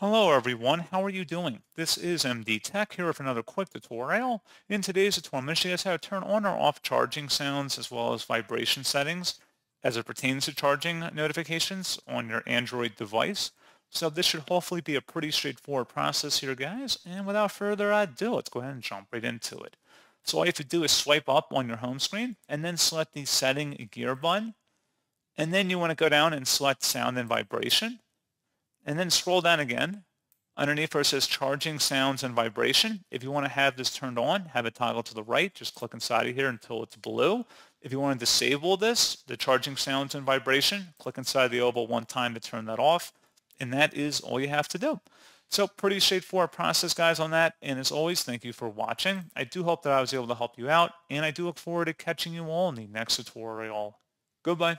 Hello everyone, how are you doing? This is MD Tech here with another quick tutorial. In today's tutorial, I'm going to show you guys how to turn on or off charging sounds as well as vibration settings as it pertains to charging notifications on your Android device. So this should hopefully be a pretty straightforward process here, guys. And without further ado, let's go ahead and jump right into it. So all you have to do is swipe up on your home screen and then select the Setting Gear button. And then you want to go down and select Sound and Vibration. And then scroll down again. Underneath where it says Charging Sounds and Vibration, if you want to have this turned on, have it toggle to the right, just click inside of here until it's blue. If you want to disable this, the Charging Sounds and Vibration, click inside the oval one time to turn that off. And that is all you have to do. So pretty straightforward process, guys, on that. And as always, thank you for watching. I do hope that I was able to help you out, and I do look forward to catching you all in the next tutorial. Goodbye.